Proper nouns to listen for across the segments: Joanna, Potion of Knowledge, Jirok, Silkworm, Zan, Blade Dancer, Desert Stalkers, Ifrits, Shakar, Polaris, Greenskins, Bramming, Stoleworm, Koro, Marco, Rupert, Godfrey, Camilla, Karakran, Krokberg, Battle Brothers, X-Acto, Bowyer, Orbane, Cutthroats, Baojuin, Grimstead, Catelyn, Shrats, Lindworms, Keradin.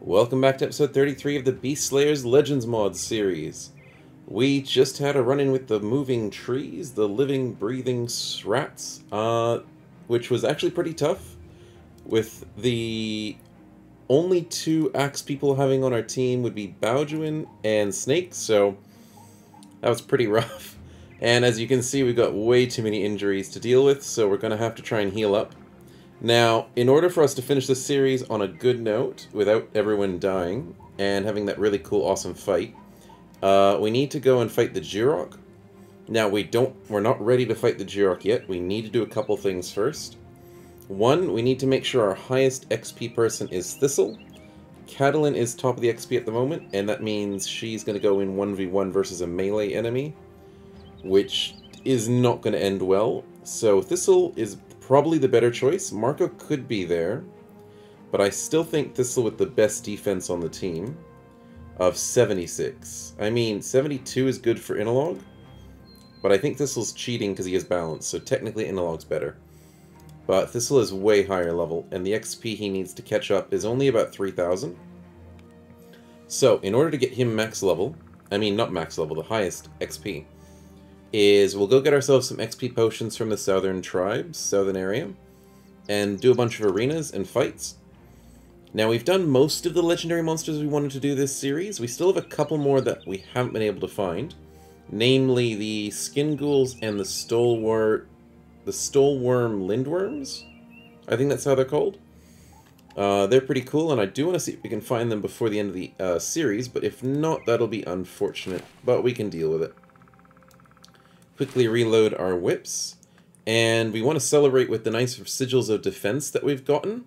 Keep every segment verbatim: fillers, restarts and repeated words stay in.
Welcome back to episode thirty-three of the Beast Slayers Legends Mod series. We just had a run-in with the moving trees, the living, breathing Shrats, uh, which was actually pretty tough, with the only two axe people having on our team would be Baojuin and Snake, so that was pretty rough. And as you can see, we've got way too many injuries to deal with, so we're going to have to try and heal up. Now, in order for us to finish this series on a good note, without everyone dying, and having that really cool, awesome fight, uh, we need to go and fight the Jirok. Now, we don't, we're not ready to fight the Jirok yet. We need to do a couple things first. One, we need to make sure our highest X P person is Thistle. Catelyn is top of the X P at the moment, and that means she's going to go in one v one versus a melee enemy, which is not going to end well. So Thistle is probably the better choice. Marco could be there, but I still think Thistle with the best defense on the team of seventy-six. I mean, seventy-two is good for Inalog, but I think Thistle's cheating because he has balance, so technically Inalog's better. But Thistle is way higher level, and the X P he needs to catch up is only about three thousand. So, in order to get him max level, I mean not max level, the highest X P, is we'll go get ourselves some X P potions from the southern tribes, southern area, and do a bunch of arenas and fights. Now, we've done most of the legendary monsters we wanted to do this series. We still have a couple more that we haven't been able to find, namely the Skin Ghouls and the Stoleworm, the Stoleworm Lindworms, I think that's how they're called. Uh, they're pretty cool, and I do want to see if we can find them before the end of the uh, series, but if not, that'll be unfortunate, but we can deal with it. Quickly reload our whips, and we want to celebrate with the nice sigils of defense that we've gotten.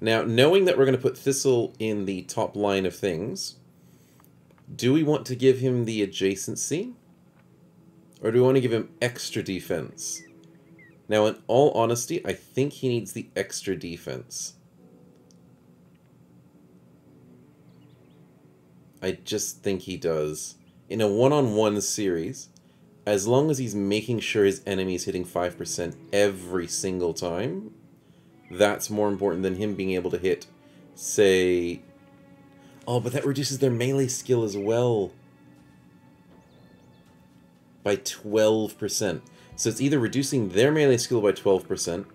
Now, knowing that we're going to put Thistle in the top line of things, do we want to give him the adjacency, or do we want to give him extra defense? Now, in all honesty, I think he needs the extra defense. I just think he does. In a one-on-one series, as long as he's making sure his enemy is hitting five percent every single time, that's more important than him being able to hit, say... Oh, but that reduces their melee skill as well by twelve percent. So it's either reducing their melee skill by twelve percent,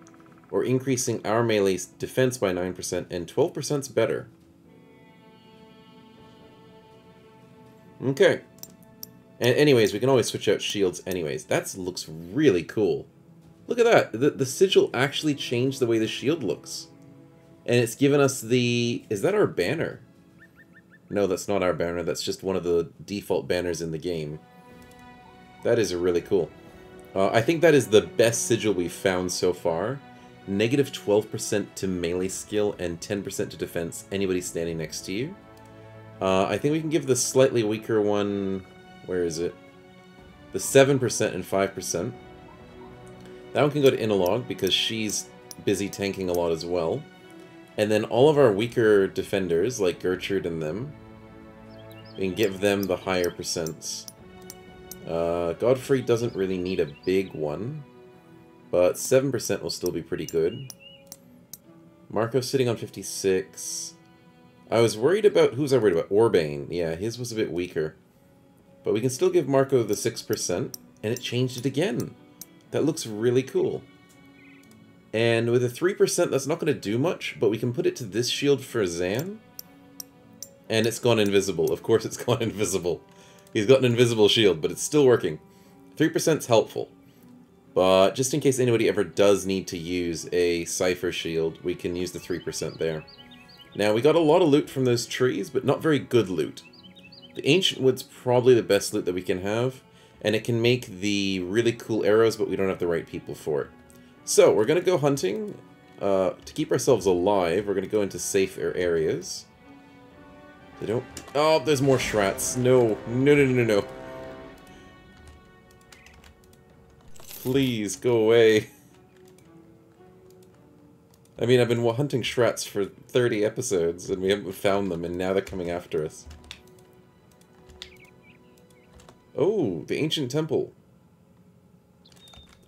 or increasing our melee defense by nine percent, and twelve percent's better. Okay. And anyways, we can always switch out shields anyways. That looks really cool. Look at that. The, the sigil actually changed the way the shield looks. And it's given us the... Is that our banner? No, that's not our banner. That's just one of the default banners in the game. That is really cool. Uh, I think that is the best sigil we've found so far. Negative twelve percent to melee skill and ten percent to defense anybody standing next to you. Uh, I think we can give the slightly weaker one... Where is it? The seven percent and five percent. That one can go to Inalog because she's busy tanking a lot as well. And then all of our weaker defenders, like Gertrude and them, we can give them the higher percents. Uh, Godfrey doesn't really need a big one, but seven percent will still be pretty good. Marco's sitting on fifty-six. I was worried about... Who's I worried about? Orbane. Yeah, his was a bit weaker. But we can still give Marco the six percent, and it changed it again. That looks really cool. And with a three percent, that's not going to do much, but we can put it to this shield for Zan. And it's gone invisible. Of course it's gone invisible. He's got an invisible shield, but it's still working. three percent's helpful. But just in case anybody ever does need to use a Cypher shield, we can use the three percent there. Now, we got a lot of loot from those trees, but not very good loot. The Ancient Wood's probably the best loot that we can have, and it can make the really cool arrows, but we don't have the right people for it. So, we're going to go hunting. Uh, to keep ourselves alive, we're going to go into safer areas. They don't... Oh, there's more Shrats. No, no, no, no, no. Please, go away. I mean, I've been hunting Shrats for thirty episodes, and we haven't found them, and now they're coming after us. Oh, the Ancient Temple.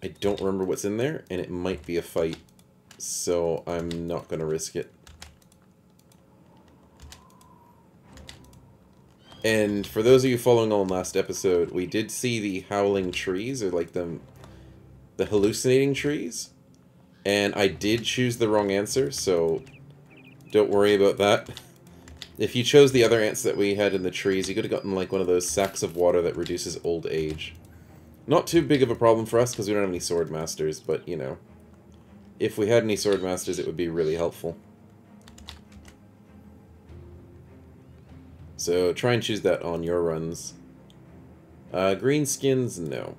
I don't remember what's in there, and it might be a fight, so I'm not going to risk it. And for those of you following on last episode, we did see the howling trees, or like the, the hallucinating trees. And I did choose the wrong answer, so don't worry about that. If you chose the other answer that we had in the trees, you could have gotten like one of those sacks of water that reduces old age. Not too big of a problem for us, because we don't have any sword masters, but you know. If we had any sword masters, it would be really helpful. So try and choose that on your runs. Uh, Greenskins, no.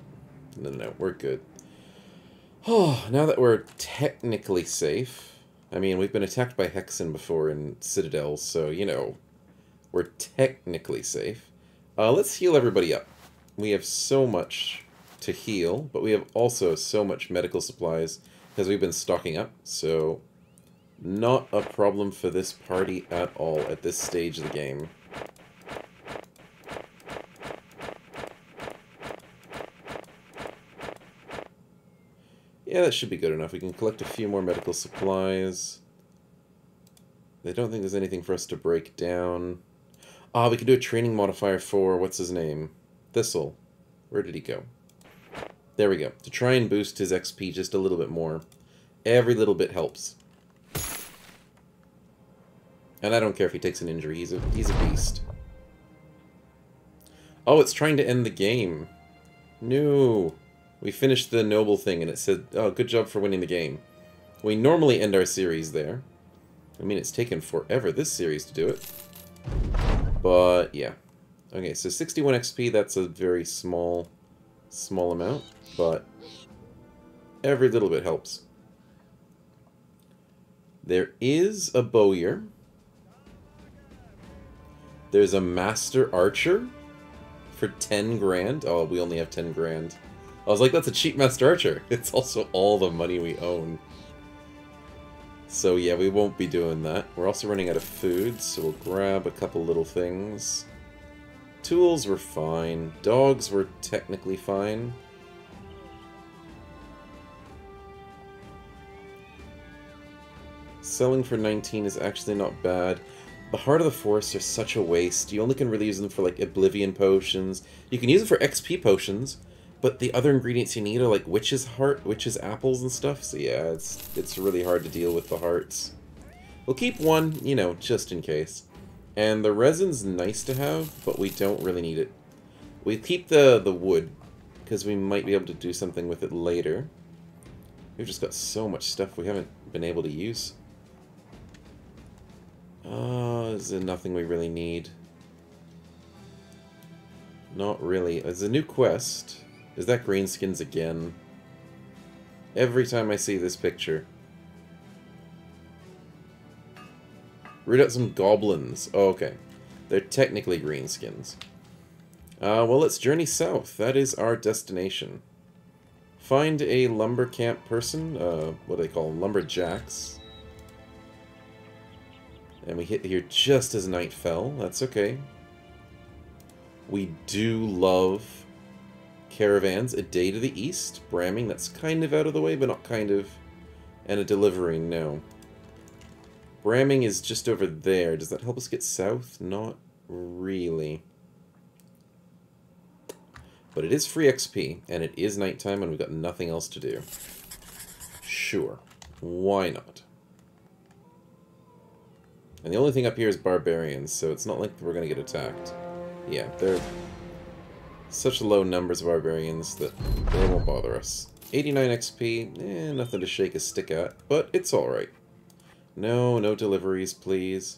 No, no, no, we're good. Oh, now that we're technically safe, I mean, we've been attacked by Hexen before in Citadels, so, you know, we're technically safe. Uh, let's heal everybody up. We have so much to heal, but we have also so much medical supplies because we've been stocking up, so not a problem for this party at all at this stage of the game. Yeah, that should be good enough. We can collect a few more medical supplies. I don't think there's anything for us to break down. Ah, we can do a training modifier for, what's his name? Thistle. Where did he go? There we go. To try and boost his X P just a little bit more. Every little bit helps. And I don't care if he takes an injury. He's a, he's a beast. Oh, it's trying to end the game. No. We finished the noble thing, and it said, oh, good job for winning the game. We normally end our series there. I mean, it's taken forever, this series, to do it. But, yeah. Okay, so sixty-one X P, that's a very small, small amount, but every little bit helps. There is a Bowyer. There's a Master Archer for ten grand. Oh, we only have ten grand. I was like, that's a cheap Master Archer. It's also all the money we own. So yeah, we won't be doing that. We're also running out of food, so we'll grab a couple little things. Tools were fine. Dogs were technically fine. Selling for nineteen is actually not bad. The Heart of the Forest are such a waste. You only can really use them for like Oblivion potions. You can use them for X P potions. But the other ingredients you need are like witch's heart, witch's apples and stuff, so yeah, it's it's really hard to deal with the hearts. We'll keep one, you know, just in case. And the resin's nice to have, but we don't really need it. We keep the, the wood, because we might be able to do something with it later. We've just got so much stuff we haven't been able to use. Ah, uh, is there nothing we really need? Not really. There's a new quest. Is that Greenskins again? Every time I see this picture. Root out some goblins. Oh, okay. They're technically Greenskins. Uh, well, let's journey south. That is our destination. Find a lumber camp person. Uh, what do they call them? Lumberjacks. And we hit here just as night fell. That's okay. We do love caravans, a day to the east, Bramming, that's kind of out of the way, but not kind of, and a delivery, no. Bramming is just over there. Does that help us get south? Not really. But it is free X P, and it is nighttime, and we've got nothing else to do. Sure. Why not? And the only thing up here is barbarians, so it's not like we're going to get attacked. Yeah, they're such low numbers of barbarians that they won't bother us. eighty-nine X P, eh, nothing to shake a stick at, but it's alright. No, no deliveries, please.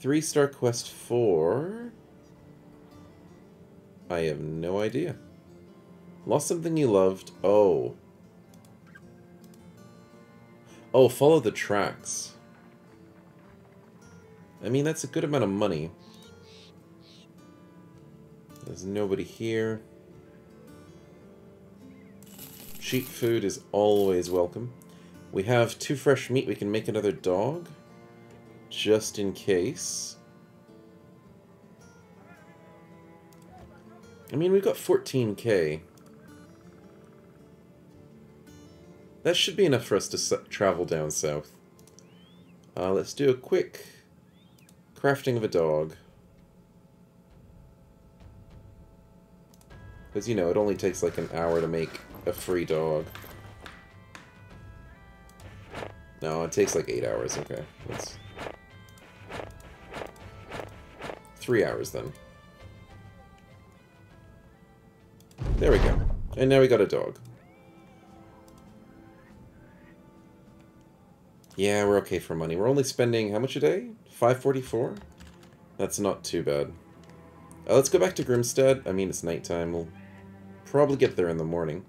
Three-star quest for... I have no idea. Lost something you loved. Oh. Oh, follow the tracks. I mean, that's a good amount of money. There's nobody here. Cheap food is always welcome. We have two fresh meat. We can make another dog. Just in case. I mean, we've got fourteen K. That should be enough for us to travel down south. Uh, let's do a quick crafting of a dog. Because, you know, it only takes like an hour to make a free dog. No, it takes like eight hours. Okay. That's three hours then. There we go. And now we got a dog. Yeah, we're okay for money. We're only spending how much a day? five forty-four? That's not too bad. Uh, let's go back to Grimstead. I mean, it's nighttime. We'll probably get there in the morning.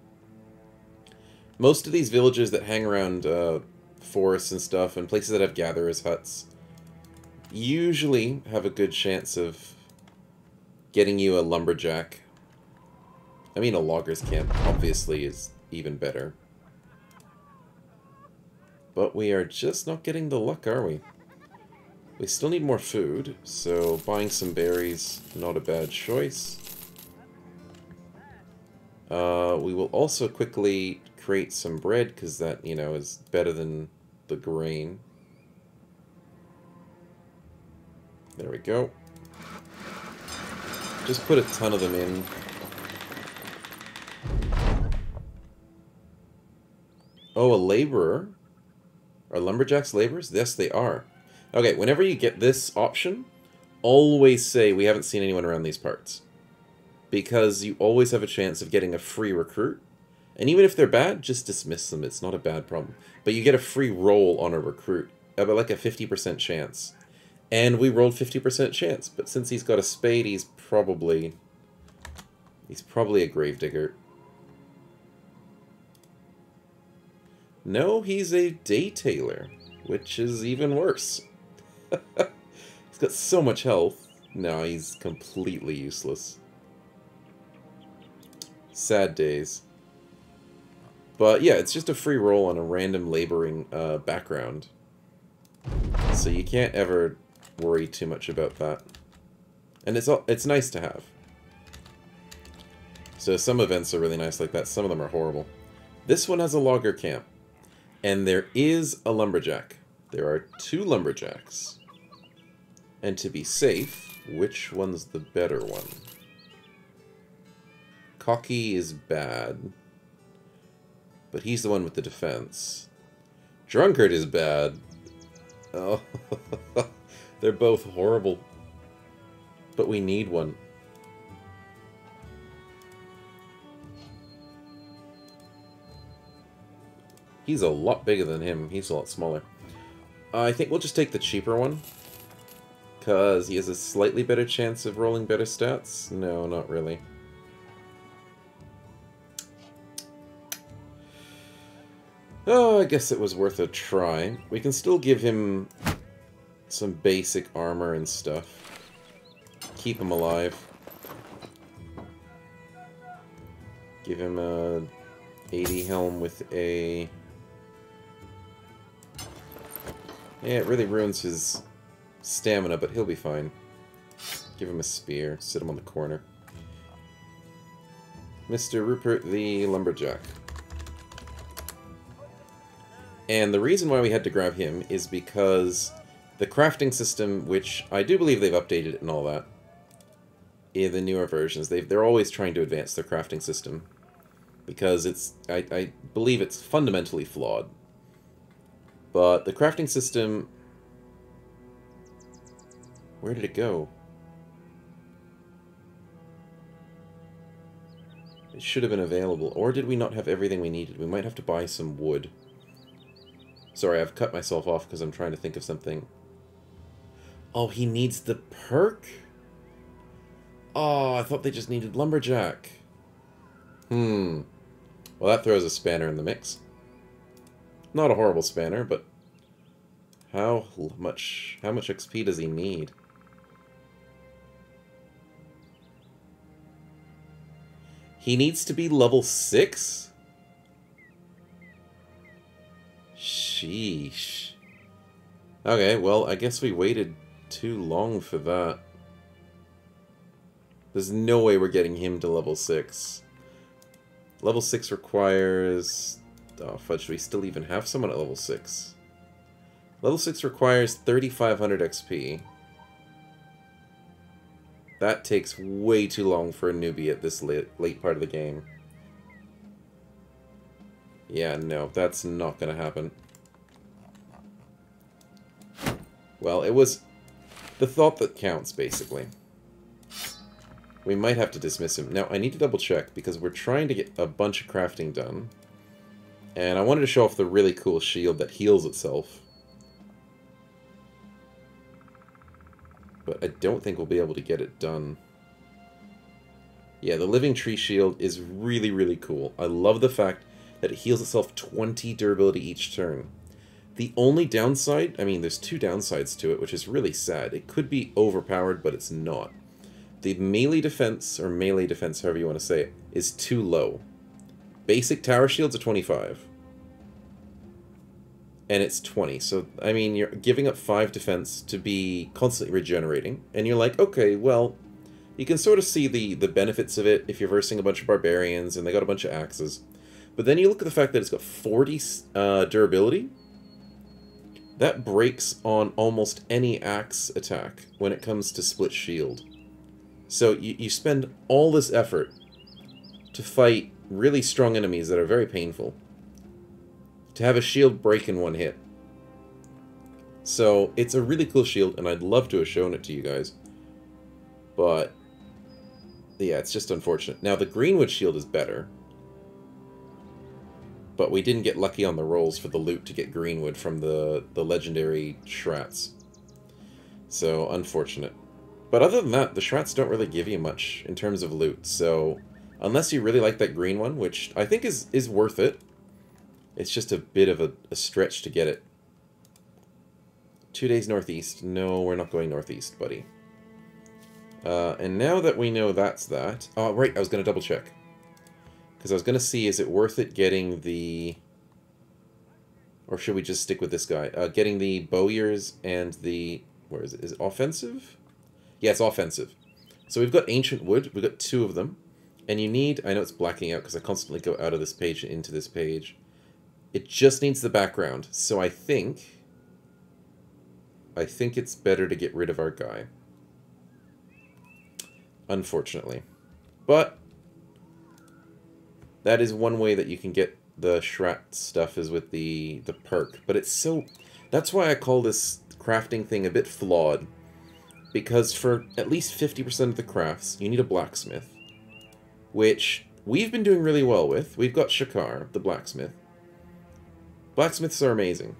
Most of these villages that hang around uh, forests and stuff and places that have gatherers' huts usually have a good chance of getting you a lumberjack. I mean, a logger's camp obviously is even better. But we are just not getting the luck, are we? We still need more food, so buying some berries, not a bad choice. Uh, we will also quickly create some bread, because that, you know, is better than the grain. There we go. Just put a ton of them in. Oh, a laborer? Are lumberjacks laborers? Yes, they are. Okay, whenever you get this option, always say we haven't seen anyone around these parts. Because you always have a chance of getting a free recruit. And even if they're bad, just dismiss them. It's not a bad problem. But you get a free roll on a recruit. About like a fifty percent chance. And we rolled fifty percent chance. But since he's got a spade, he's probably... He's probably a gravedigger. No, he's a day tailor, which is even worse. He's got so much health. No, he's completely useless. Sad days. But yeah, it's just a free roll on a random laboring uh, background. So you can't ever worry too much about that. And it's all, it's nice to have. So some events are really nice like that. Some of them are horrible. This one has a logger camp. And there is a lumberjack. There are two lumberjacks. And to be safe, which one's the better one? Cocky is bad. But he's the one with the defense. Drunkard is bad. Oh, they're both horrible. But we need one. He's a lot bigger than him. He's a lot smaller. Uh, I think we'll just take the cheaper one. Because he has a slightly better chance of rolling better stats. No, not really. Oh, I guess it was worth a try. We can still give him some basic armor and stuff. Keep him alive. Give him a eighty helm with a... Yeah, it really ruins his stamina, but he'll be fine. Give him a spear. Sit him on the corner. Mister Rupert the Lumberjack. And the reason why we had to grab him is because the crafting system, which I do believe they've updated it and all that, in the newer versions, they've, they're always trying to advance their crafting system. Because it's, I, I believe it's fundamentally flawed. But the crafting system... Where did it go? It should have been available. Or did we not have everything we needed? We might have to buy some wood. Sorry, I've cut myself off because I'm trying to think of something. Oh, he needs the perk? Oh, I thought they just needed lumberjack. Hmm. Well, that throws a spanner in the mix. Not a horrible spanner, but... How much... How much X P does he need? He needs to be level six? Sheesh. Okay, well, I guess we waited too long for that. There's no way we're getting him to level six. Level six requires... Oh, fudge, do we still even have someone at level six? Level six requires thirty-five hundred X P. That takes way too long for a newbie at this late, late part of the game. Yeah, no, that's not gonna happen. Well, it was the thought that counts, basically. We might have to dismiss him. Now, I need to double check, because we're trying to get a bunch of crafting done. And I wanted to show off the really cool shield that heals itself. But I don't think we'll be able to get it done. Yeah, the Living Tree Shield is really, really cool. I love the fact that it heals itself twenty durability each turn. The only downside, I mean, there's two downsides to it, which is really sad. It could be overpowered, but it's not. The melee defense, or melee defense, however you want to say it, is too low. Basic tower shields are twenty-five. And it's twenty, so, I mean, you're giving up five defense to be constantly regenerating. And you're like, okay, well, you can sort of see the, the benefits of it if you're versing a bunch of barbarians and they got a bunch of axes. But then you look at the fact that it's got forty uh, durability. That breaks on almost any axe attack when it comes to split shield. So you, you spend all this effort to fight really strong enemies that are very painful, to have a shield break in one hit. So it's a really cool shield, and I'd love to have shown it to you guys. But yeah, it's just unfortunate. Now the Greenwood shield is better, but we didn't get lucky on the rolls for the loot to get Greenwood from the, the legendary Shrats. So unfortunate. But other than that, the Shrats don't really give you much in terms of loot, so unless you really like that green one, which I think is, is worth it, it's just a bit of a, a stretch to get it. Two days northeast. No, we're not going northeast, buddy. Uh, and now that we know that's that... Oh, right, I was going to double check. Because I was going to see, is it worth it getting the... Or should we just stick with this guy? Uh, getting the Bowyers and the... Where is it? Is it offensive? Yeah, it's offensive. So we've got Ancient Wood. We've got two of them. And you need... I know it's blacking out because I constantly go out of this page and into this page. It just needs the background, so I think, I think it's better to get rid of our guy. Unfortunately. But that is one way that you can get the Shrat stuff, is with the, the perk. But it's so... That's why I call this crafting thing a bit flawed. Because for at least fifty percent of the crafts, you need a blacksmith. Which we've been doing really well with. We've got Shakar, the blacksmith. Blacksmiths are amazing.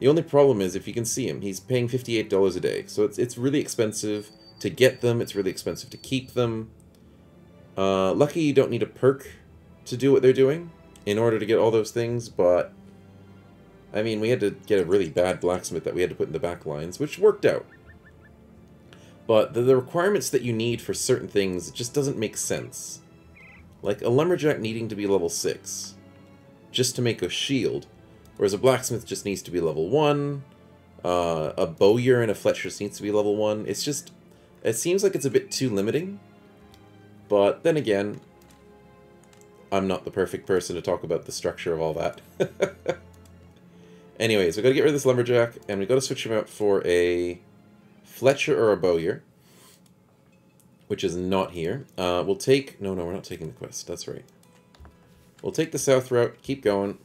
The only problem is, if you can see him, he's paying fifty-eight dollars a day. So it's, it's really expensive to get them. It's really expensive to keep them. Uh, lucky you don't need a perk to do what they're doing in order to get all those things. But, I mean, we had to get a really bad blacksmith that we had to put in the back lines, which worked out. But the, the requirements that you need for certain things, it just doesn't make sense. Like a lumberjack needing to be level six just to make a shield. Whereas a blacksmith just needs to be level one, uh, a bowyer and a Fletcher needs to be level one. It's just, it seems like it's a bit too limiting. But then again, I'm not the perfect person to talk about the structure of all that. Anyways, we got to get rid of this lumberjack, and we got to switch him out for a Fletcher or a bowyer, which is not here. Uh, we'll take, no, no, we're not taking the quest, that's right. We'll take the south route, keep going.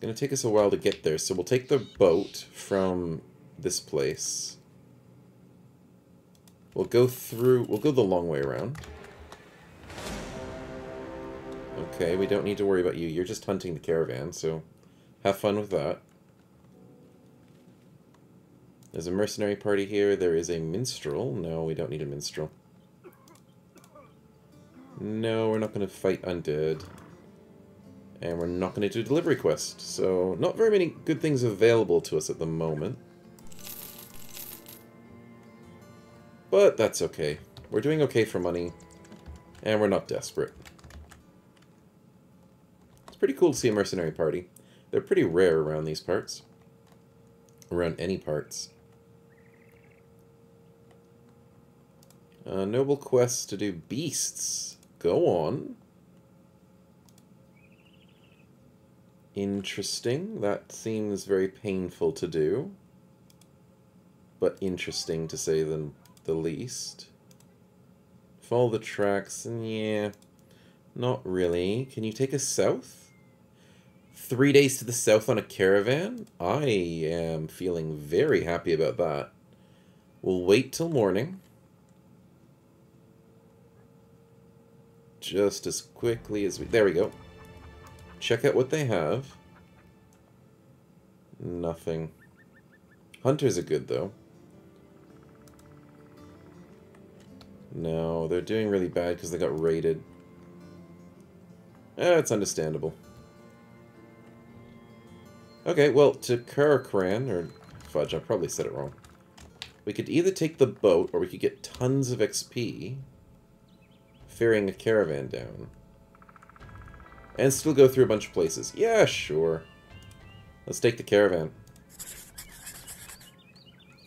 Going to take us a while to get there, so we'll take the boat from this place. We'll go through, we'll go the long way around. Okay, we don't need to worry about you. You're just hunting the caravan, so have fun with that. There's a mercenary party here. There is a minstrel. No, we don't need a minstrel. No, we're not going to fight undead. And we're not going to do delivery quest, so not very many good things available to us at the moment. But that's okay. We're doing okay for money, and we're not desperate. It's pretty cool to see a mercenary party. They're pretty rare around these parts. Around any parts. Uh, noble quest to do beasts. Go on. Interesting. That seems very painful to do. But interesting, to say the the least. Follow the tracks, yeah, not really. Can you take us south? Three days to the south on a caravan? I am feeling very happy about that. We'll wait till morning. Just as quickly as we... There we go. Check out what they have. Nothing. Hunters are good, though. No, they're doing really bad because they got raided. Eh, it's understandable. Okay, well, to Karakran, or fudge, I probably said it wrong. We could either take the boat, or we could get tons of X P... ferrying a caravan down. And still go through a bunch of places. Yeah, sure. Let's take the caravan.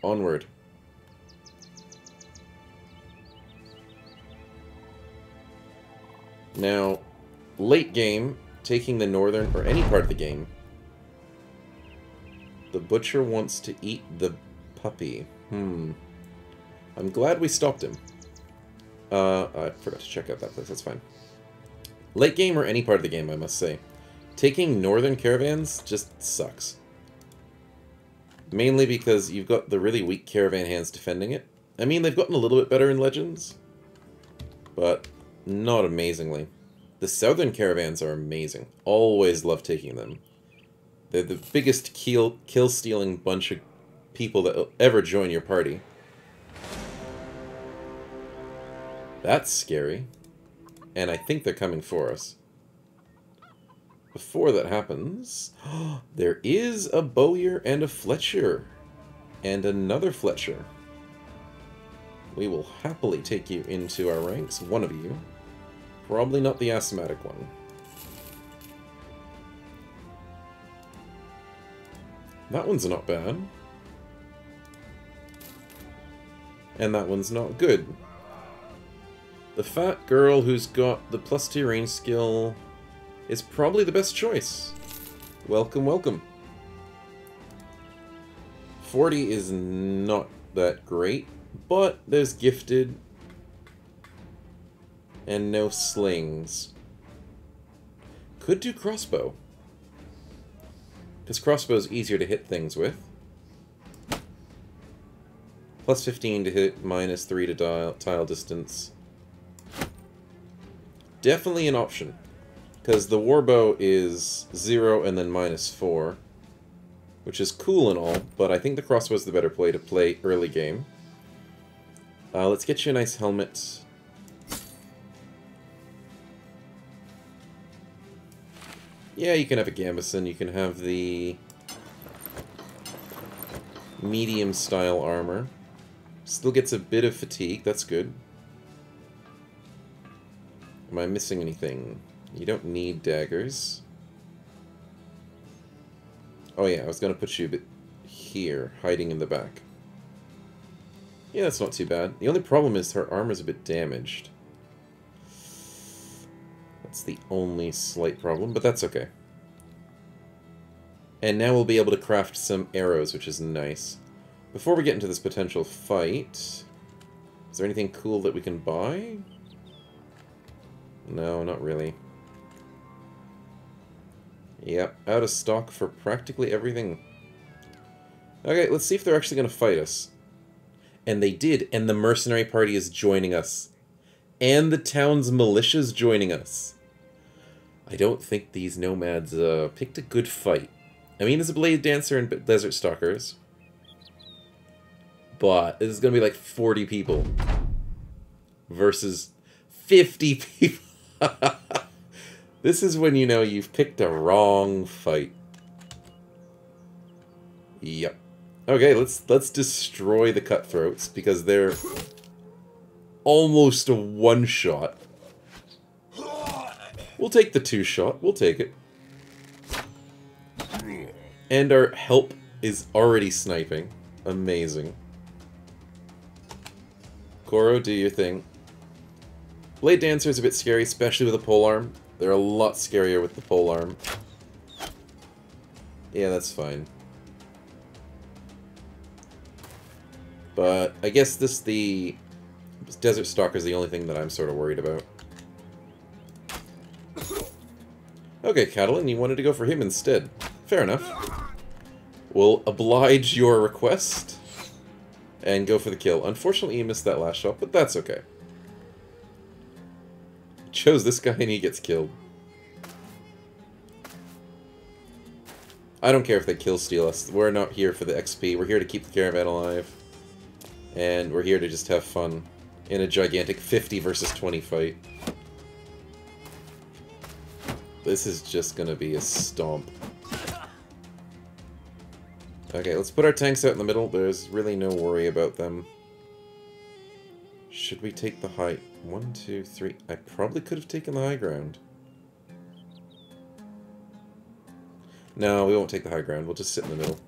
Onward. Now, late game, taking the northern, or any part of the game, the butcher wants to eat the puppy. Hmm. I'm glad we stopped him. Uh, I forgot to check out that place, that's fine. Late game or any part of the game, I must say. Taking northern caravans just sucks. Mainly because you've got the really weak caravan hands defending it. I mean, they've gotten a little bit better in Legends, but not amazingly. The southern caravans are amazing. Always love taking them. They're the biggest kill, kill-stealing bunch of people that'll ever join your party. That's scary. And I think they're coming for us. Before that happens... there is a Bowyer and a Fletcher. And another Fletcher. We will happily take you into our ranks, one of you. Probably not the asthmatic one. That one's not bad. And that one's not good. The fat girl who's got the plus two range skill is probably the best choice. Welcome, welcome. forty is not that great, but there's gifted and no slings. Could do crossbow. Because crossbow's easier to hit things with. Plus fifteen to hit, minus three to dial, tile distance. Definitely an option, because the warbow is zero and then minus four, which is cool and all, but I think the crossbow is the better play to play early game. Uh, let's get you a nice helmet. Yeah, you can have a gambeson, you can have the medium style armor. Still gets a bit of fatigue, that's good. Am I missing anything? You don't need daggers. Oh yeah, I was going to put you a bit here, hiding in the back. Yeah, that's not too bad. The only problem is her armor's a bit damaged. That's the only slight problem, but that's okay. And now we'll be able to craft some arrows, which is nice. Before we get into this potential fight, is there anything cool that we can buy? No, not really. Yep, out of stock for practically everything. Okay, let's see if they're actually going to fight us. And they did, and the mercenary party is joining us. And the town's militia's joining us. I don't think these nomads uh, picked a good fight. I mean, there's a Blade Dancer and Desert Stalkers. But this is going to be like forty people. Versus fifty people. This is when you know you've picked a wrong fight. Yep. Okay, let's let's destroy the cutthroats because they're almost a one shot. We'll take the two shot. We'll take it. And our help is already sniping. Amazing. Koro, do your thing. Blade Dancer is a bit scary, especially with a polearm. They're a lot scarier with the polearm. Yeah, that's fine. But I guess this the Desert Stalker is the only thing that I'm sort of worried about. Okay, Catelyn, you wanted to go for him instead. Fair enough. We'll oblige your request and go for the kill. Unfortunately, you missed that last shot, but that's okay. Chose this guy and he gets killed. I don't care if they kill steal us. We're not here for the X P. We're here to keep the caravan alive. And we're here to just have fun in a gigantic fifty versus twenty fight. This is just gonna be a stomp. Okay, let's put our tanks out in the middle. There's really no worry about them. Should we take the high... One, two, three... I probably could have taken the high ground. No, we won't take the high ground. We'll just sit in the middle.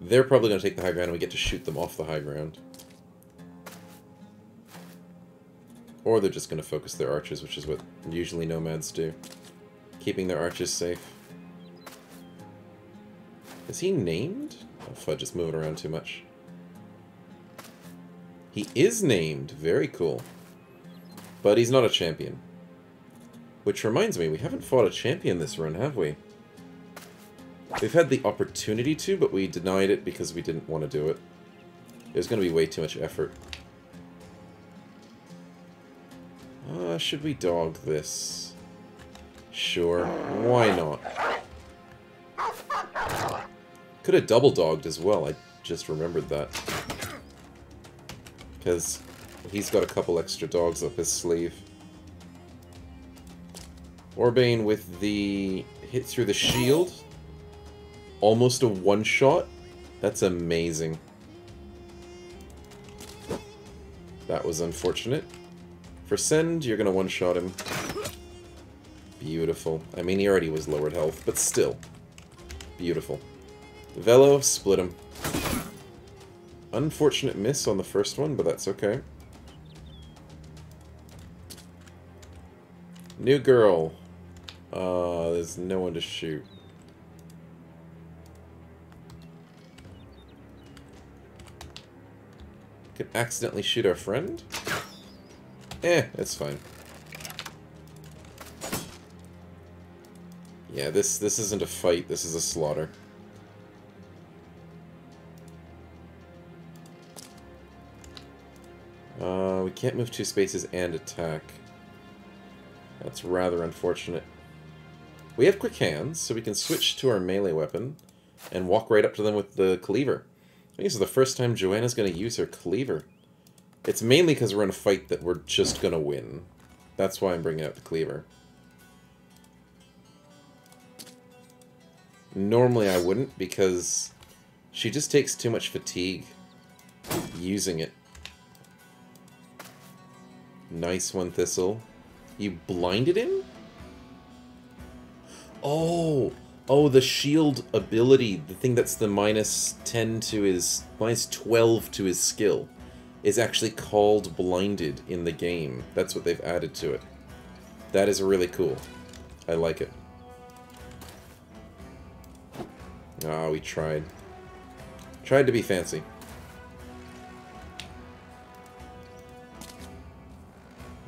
They're probably going to take the high ground and we get to shoot them off the high ground. Or they're just going to focus their archers, which is what usually nomads do. Keeping their archers safe. Is he named? Oh fudge, it's moving around too much. He is named! Very cool. But he's not a champion. Which reminds me, we haven't fought a champion this run, have we? We've had the opportunity to, but we denied it because we didn't want to do it. It was going to be way too much effort. Uh, should we dog this? Sure, why not? Could have double dogged as well, I just remembered that. Because he's got a couple extra dogs up his sleeve. Orbane with the hit through the shield. Almost a one-shot. That's amazing. That was unfortunate. For Send, you're going to one-shot him. Beautiful. I mean, he already was lowered health, but still. Beautiful. Velo, split him. Unfortunate miss on the first one, but that's okay. New girl. Uh, there's no one to shoot. Could accidentally shoot our friend? Eh, that's fine. Yeah, this, this isn't a fight, this is a slaughter. Uh, we can't move two spaces and attack. That's rather unfortunate. We have quick hands, so we can switch to our melee weapon and walk right up to them with the cleaver. I think this is the first time Joanna's going to use her cleaver. It's mainly because we're in a fight that we're just going to win. That's why I'm bringing out the cleaver. Normally I wouldn't, because she just takes too much fatigue using it. Nice one, Thistle. You blinded him? Oh! Oh, the shield ability, the thing that's the minus ten to his... minus twelve to his skill, is actually called blinded in the game. That's what they've added to it. That is really cool. I like it. Ah, we tried. Tried to be fancy.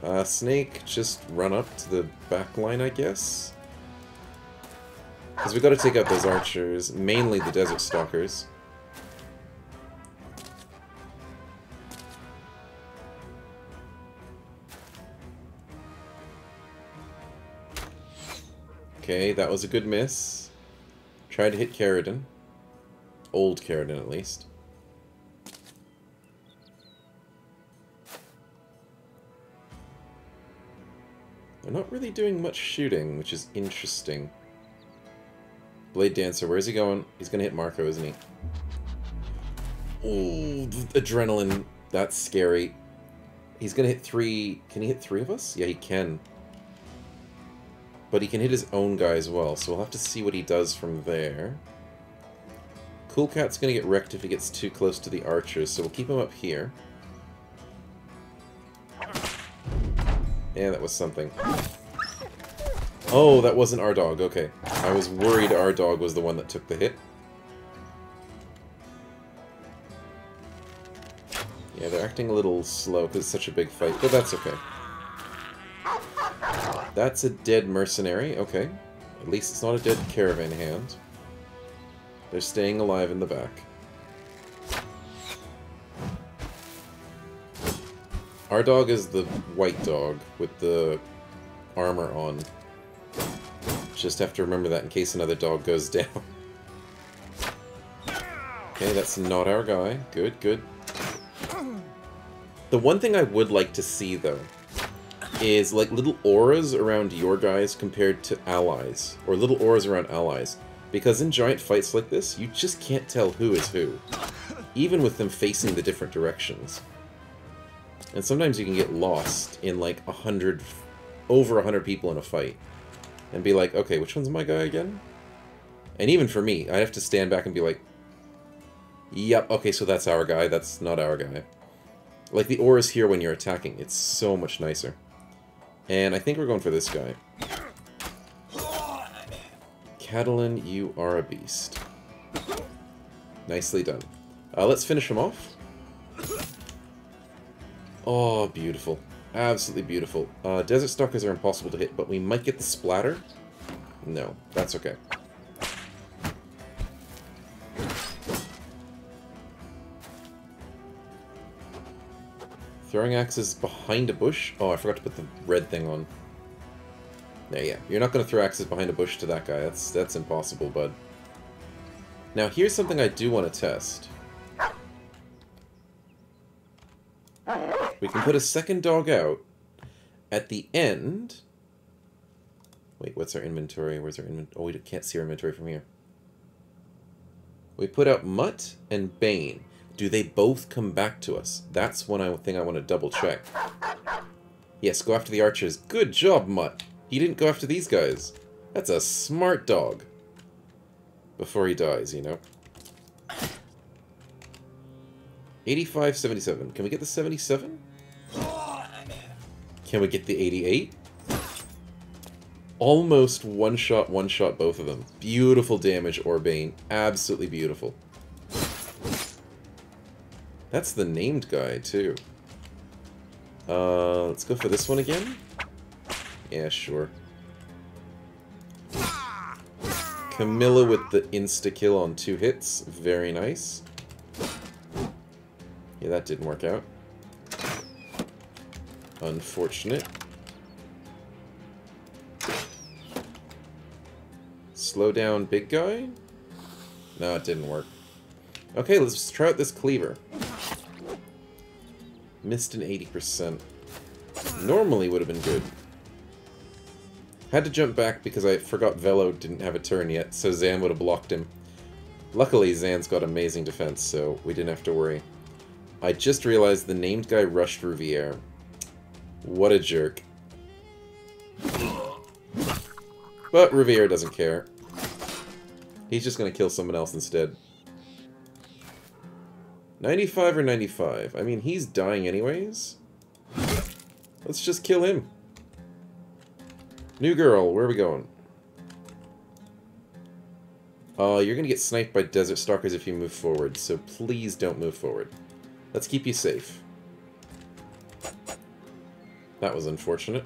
Uh, Snake, just run up to the back line, I guess? Because we got to take out those archers, mainly the Desert Stalkers. Okay, that was a good miss. Tried to hit Keradin. Old Keradin, at least. They're not really doing much shooting, which is interesting. Blade Dancer, where's he going? He's gonna hit Marco, isn't he? Ooh, adrenaline. That's scary. He's gonna hit three... Can he hit three of us? Yeah, he can. But he can hit his own guy as well, so we'll have to see what he does from there. Cool Cat's gonna get wrecked if he gets too close to the archers, so we'll keep him up here. Yeah, that was something. Oh, that wasn't our dog, okay. I was worried our dog was the one that took the hit. Yeah, they're acting a little slow because it's such a big fight, but that's okay. That's a dead mercenary, okay. At least it's not a dead caravan hand. They're staying alive in the back. Our dog is the white dog with the armor on. Just have to remember that in case another dog goes down. Okay, that's not our guy. Good, good. The one thing I would like to see, though, is like little auras around your guys compared to allies, or little auras around allies, because in giant fights like this, you just can't tell who is who, even with them facing the different directions. And sometimes you can get lost in like a hundred, over a hundred people in a fight, and be like, okay, which one's my guy again? And even for me, I have to stand back and be like, yep, okay, so that's our guy, that's not our guy. Like the auras here when you're attacking, it's so much nicer. And I think we're going for this guy. Catelyn, you are a beast. Nicely done. Uh, let's finish him off. Oh, beautiful. Absolutely beautiful. Uh, Desert Stalkers are impossible to hit, but we might get the splatter. No, that's okay. Throwing axes behind a bush? Oh, I forgot to put the red thing on. There, yeah. You're not going to throw axes behind a bush to that guy. That's that's impossible, bud. Now, here's something I do want to test. We can put a second dog out at the end. Wait, what's our inventory? Where's our inventory? Oh, we can't see our inventory from here. We put out Mutt and Bane. Do they both come back to us? That's one thing I want to double check. Yes, go after the archers. Good job, Mutt. He didn't go after these guys. That's a smart dog. Before he dies, you know. eighty-five, seventy-seven. Can we get the seventy-seven? Can we get the eighty-eight? Almost one-shot, one-shot both of them. Beautiful damage, Orbane. Absolutely beautiful. That's the named guy, too. Uh, let's go for this one again? Yeah, sure. Camilla with the insta-kill on two hits. Very nice. Yeah, that didn't work out. Unfortunate. Slow down, big guy? No, it didn't work. Okay, let's try out this cleaver. Missed an eighty percent. Normally would have been good. Had to jump back because I forgot Velo didn't have a turn yet, so Zan would have blocked him. Luckily, Zan's got amazing defense, so we didn't have to worry. I just realized the named guy rushed Riviere. What a jerk. But Riviere doesn't care. He's just going to kill someone else instead. ninety-five or ninety-five? I mean, he's dying anyways. Let's just kill him. New girl, where are we going? Uh, you're gonna get sniped by Desert Stalkers if you move forward, so please don't move forward. Let's keep you safe. That was unfortunate.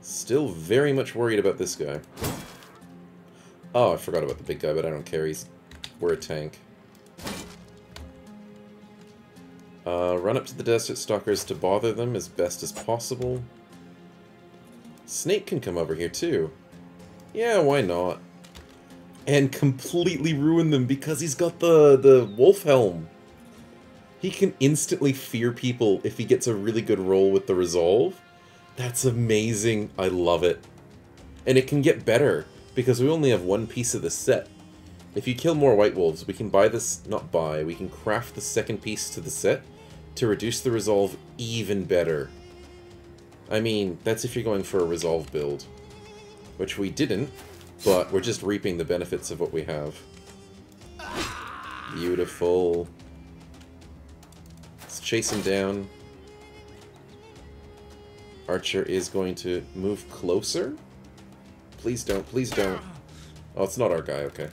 Still very much worried about this guy. Oh, I forgot about the big guy, but I don't care. He's... we're a tank. Uh, run up to the Desert Stalkers to bother them as best as possible. Snake can come over here too. Yeah, why not? And completely ruin them because he's got the, the wolf helm. He can instantly fear people if he gets a really good roll with the resolve. That's amazing. I love it. And it can get better because we only have one piece of the set. If you kill more white wolves, we can buy this, not buy, we can craft the second piece to the set to reduce the resolve even better. I mean, that's if you're going for a resolve build, which we didn't, but we're just reaping the benefits of what we have. Beautiful. Let's chase him down. Archer is going to move closer. Please don't, please don't. Oh, it's not our guy, okay.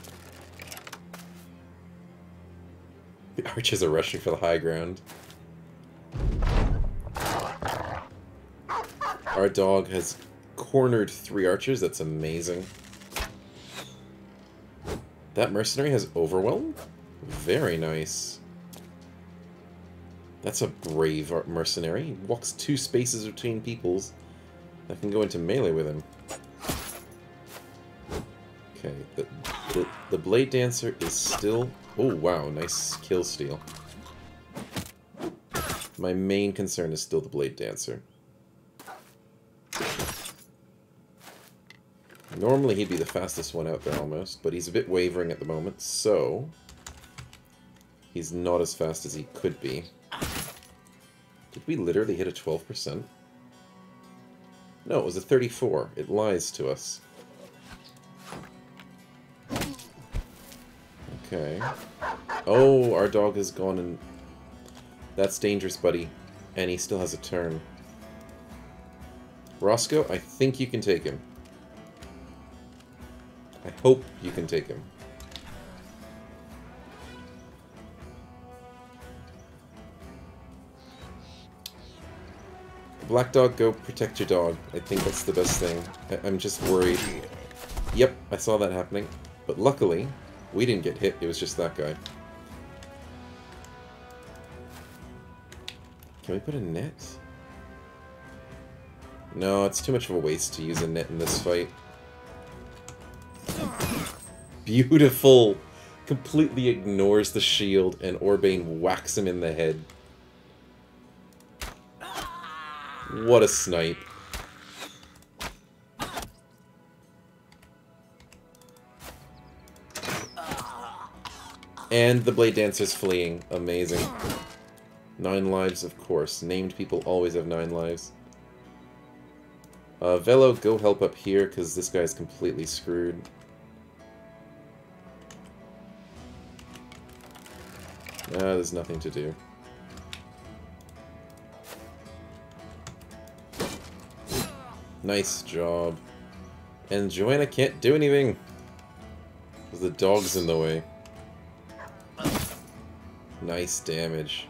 The archers are rushing for the high ground. Our dog has cornered three archers. That's amazing. That mercenary has overwhelm? Very nice. That's a brave mercenary. He walks two spaces between peoples. I can go into melee with him. Okay, the, the, the Blade Dancer is still... Oh, wow, nice kill steal. My main concern is still the Blade Dancer. Normally he'd be the fastest one out there almost, but he's a bit wavering at the moment, so... He's not as fast as he could be. Did we literally hit a twelve percent? No, it was a thirty-four. It lies to us. Okay. Oh, our dog is gone and... That's dangerous, buddy. And he still has a turn. Roscoe, I think you can take him. I hope you can take him. Black dog, go protect your dog. I think that's the best thing. I I'm just worried. Yep, I saw that happening. But luckily, we didn't get hit. It was just that guy. Can we put a net? No, it's too much of a waste to use a net in this fight. Beautiful! Completely ignores the shield and Orbane whacks him in the head. What a snipe. And the Blade Dancer's fleeing. Amazing. Nine lives, of course. Named people always have nine lives. Uh, Velo, go help up here, because this guy's completely screwed. Ah, there's nothing to do. Nice job. And Joanna can't do anything! Because the dog's in the way. Nice damage.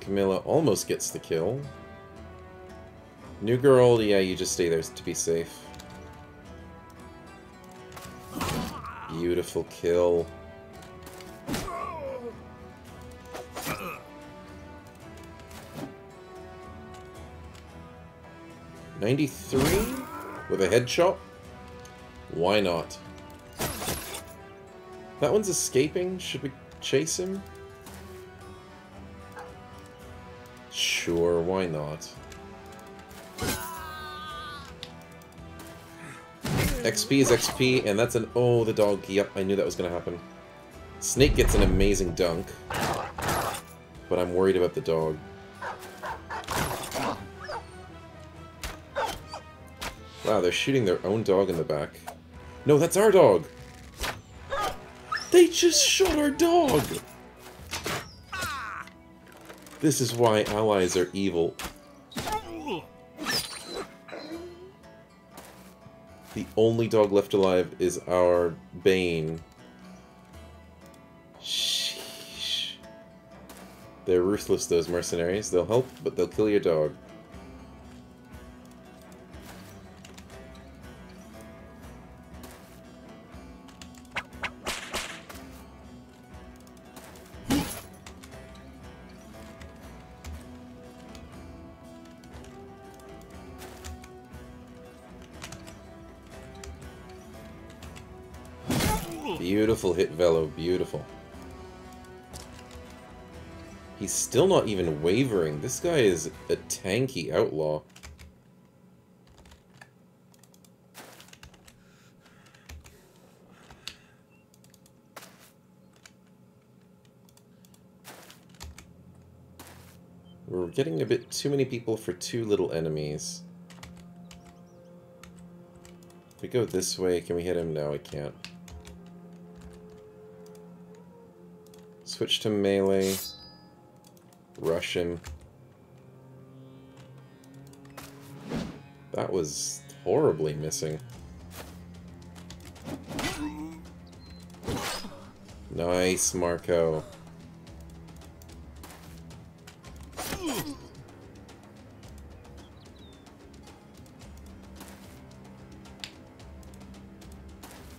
Camilla almost gets the kill. New girl, yeah, you just stay there to be safe. Beautiful kill. ninety-three with a headshot? Why not? That one's escaping. Should we chase him? Sure, why not? X P is X P, and that's an... Oh, the dog. Yep, I knew that was going to happen. Snake gets an amazing dunk. But I'm worried about the dog. Wow, they're shooting their own dog in the back. No, that's our dog! They just shot our dog! This is why allies are evil. The only dog left alive is our Bane. Sheesh. They're ruthless, those mercenaries. They'll help, but they'll kill your dog. Beautiful hit, Velo. Beautiful. He's still not even wavering. This guy is a tanky outlaw. We're getting a bit too many people for two little enemies. If we go this way, can we hit him? No, we can't. Switch to melee. Rush him. That was horribly missing. Nice, Marco.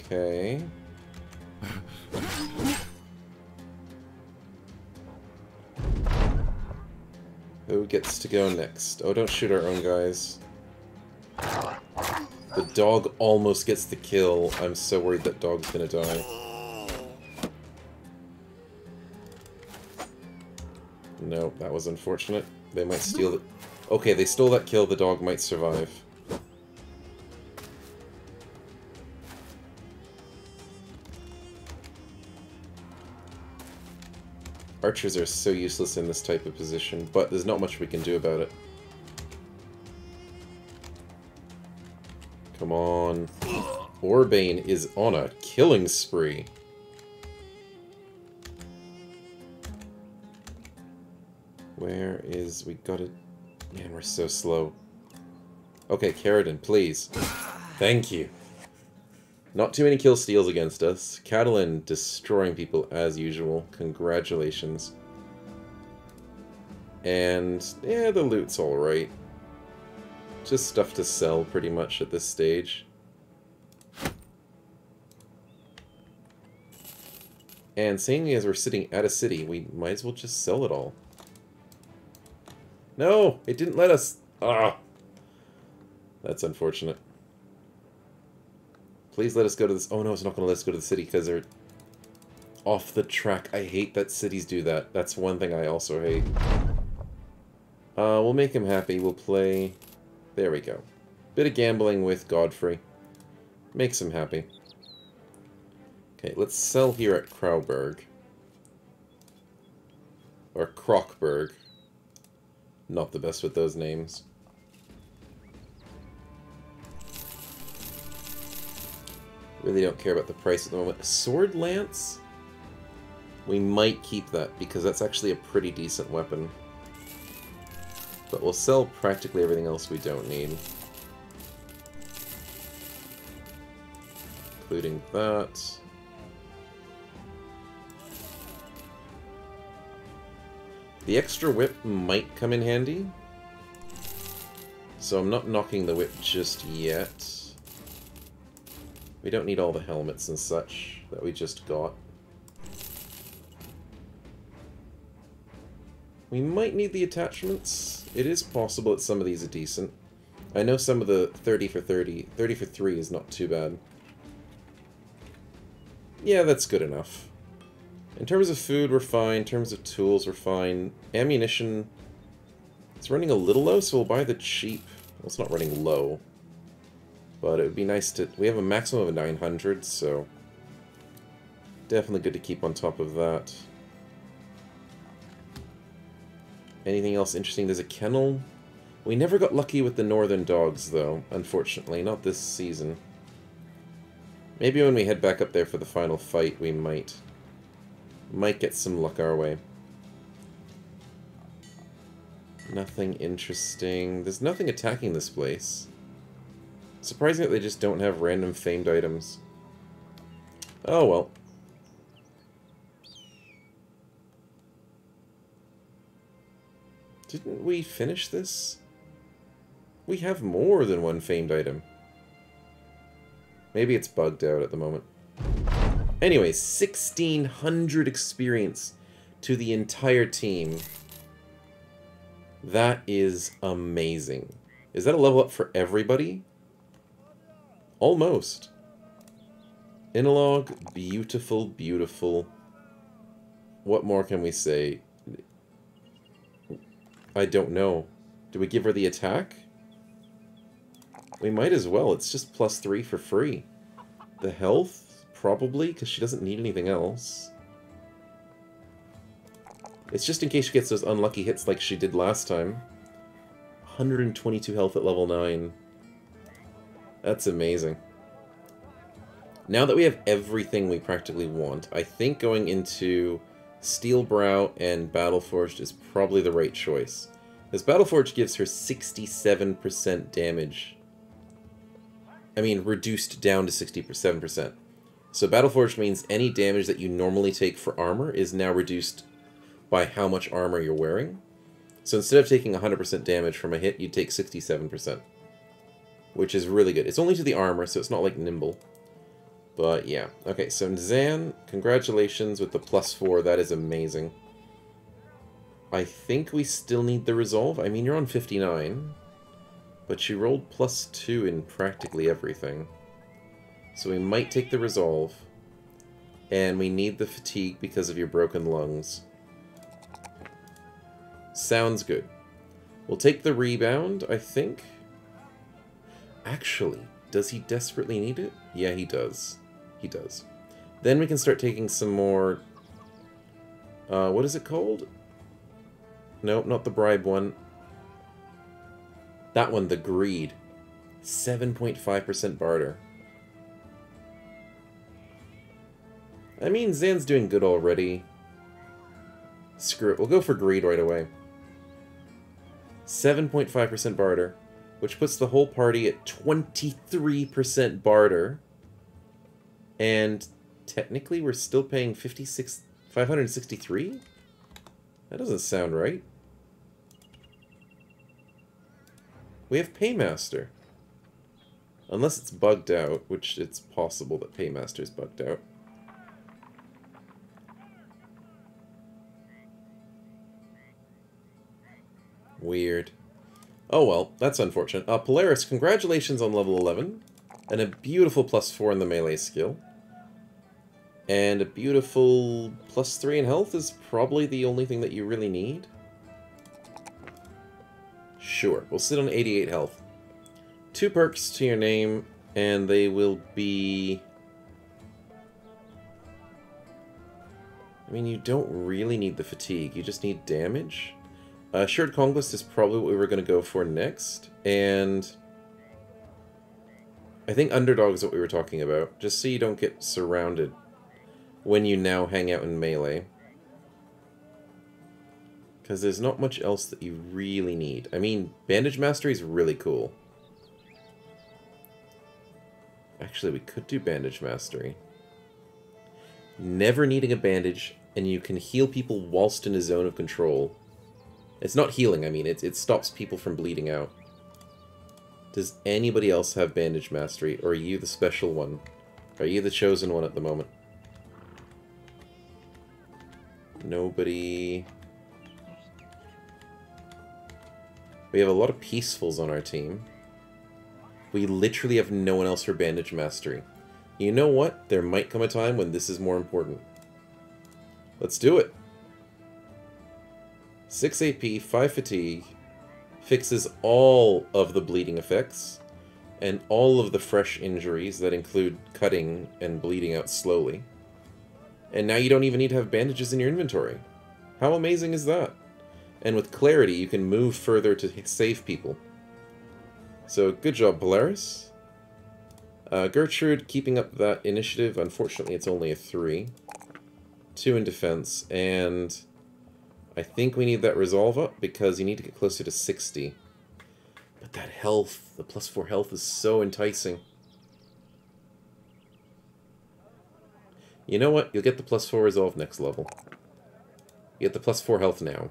Okay. Who gets to go next? Oh, don't shoot our own guys. The dog almost gets the kill. I'm so worried that dog's gonna die. Nope, that was unfortunate. They might steal it. Okay, they stole that kill. The dog might survive. Archers are so useless in this type of position, but there's not much we can do about it. Come on. Orbane is on a killing spree. Where is... we gotta... Man, we're so slow. Okay, Keradin, please. Thank you. Not too many kill steals against us. Catelyn destroying people as usual. Congratulations. And yeah, the loot's alright. Just stuff to sell pretty much at this stage. And seeing as we're sitting at a city, we might as well just sell it all. No! It didn't let us! Ah! That's unfortunate. Please let us go to this... Oh no, it's not going to let us go to the city because they're off the track. I hate that cities do that. That's one thing I also hate. Uh, we'll make him happy. We'll play... There we go. Bit of gambling with Godfrey. Makes him happy. Okay, let's sell here at Krauberg. Or Krokberg. Not the best with those names. Really don't care about the price at the moment. Sword Lance? We might keep that, because that's actually a pretty decent weapon. But we'll sell practically everything else we don't need. Including that. The extra whip might come in handy. So I'm not knocking the whip just yet. We don't need all the helmets and such that we just got. We might need the attachments. It is possible that some of these are decent. I know some of the thirty for thirty. thirty for three is not too bad. Yeah, that's good enough. In terms of food, we're fine. In terms of tools, we're fine. Ammunition, it's running a little low, so we'll buy the cheap. Well, it's not running low. But it would be nice to... We have a maximum of nine hundred, so... Definitely good to keep on top of that. Anything else interesting? There's a kennel. We never got lucky with the northern dogs, though, unfortunately. Not this season. Maybe when we head back up there for the final fight, we might... Might get some luck our way. Nothing interesting. There's nothing attacking this place. Surprising that they just don't have random famed items. Oh well. Didn't we finish this? We have more than one famed item. Maybe it's bugged out at the moment. Anyway, sixteen hundred experience to the entire team. That is amazing. Is that a level up for everybody? Almost. Inalog, beautiful, beautiful. What more can we say? I don't know. Do we give her the attack? We might as well. It's just plus three for free. The health, probably, because she doesn't need anything else. It's just in case she gets those unlucky hits like she did last time. one hundred twenty-two health at level nine. That's amazing. Now that we have everything we practically want, I think going into Steelbrow and Battleforged is probably the right choice. Because Battleforged gives her sixty-seven percent damage. I mean, reduced down to sixty-seven percent. So Battleforged means any damage that you normally take for armor is now reduced by how much armor you're wearing. So instead of taking one hundred percent damage from a hit, you'd take sixty-seven percent. Which is really good. It's only to the armor, so it's not like Nimble. But yeah. Okay, so Zan, congratulations with the plus four. That is amazing. I think we still need the resolve. I mean, you're on fifty-nine. But she rolled plus two in practically everything. So we might take the resolve. And we need the fatigue because of your broken lungs. Sounds good. We'll take the rebound, I think. Actually, does he desperately need it? Yeah, he does. He does. Then we can start taking some more... Uh, what is it called? Nope, not the bribe one. That one, the greed. seven point five percent barter. I mean, Zan's doing good already. Screw it, we'll go for greed right away. seven point five percent barter. Which puts the whole party at twenty-three percent barter. And technically we're still paying fifty-six, five hundred sixty-three? That doesn't sound right. We have Paymaster. Unless it's bugged out, which it's possible that Paymaster's bugged out. Weird. Oh well, that's unfortunate. Uh, Polaris, congratulations on level eleven, and a beautiful plus four in the melee skill. And a beautiful plus three in health is probably the only thing that you really need. Sure, we'll sit on eighty-eight health. Two perks to your name, and they will be... I mean, you don't really need the fatigue, you just need damage. Uh, Shared Conquest is probably what we were going to go for next, and I think Underdog is what we were talking about, just so you don't get surrounded when you now hang out in melee. Because there's not much else that you really need. I mean, Bandage Mastery is really cool. Actually, we could do Bandage Mastery. Never needing a bandage, and you can heal people whilst in a zone of control. It's not healing, I mean, it, it stops people from bleeding out. Does anybody else have Bandage Mastery, or are you the special one? Are you the chosen one at the moment? Nobody... We have a lot of Peacefuls on our team. We literally have no one else for Bandage Mastery. You know what? There might come a time when this is more important. Let's do it! six A P, five fatigue, fixes all of the bleeding effects, and all of the fresh injuries that include cutting and bleeding out slowly. And now you don't even need to have bandages in your inventory. How amazing is that? And with clarity, you can move further to save people. So, good job, Polaris. Uh, Gertrude, keeping up that initiative. Unfortunately, it's only a three. two in defense, and... I think we need that resolve up, because you need to get closer to sixty. But that health, the plus four health is so enticing. You know what? You'll get the plus four resolve next level. You get the plus four health now.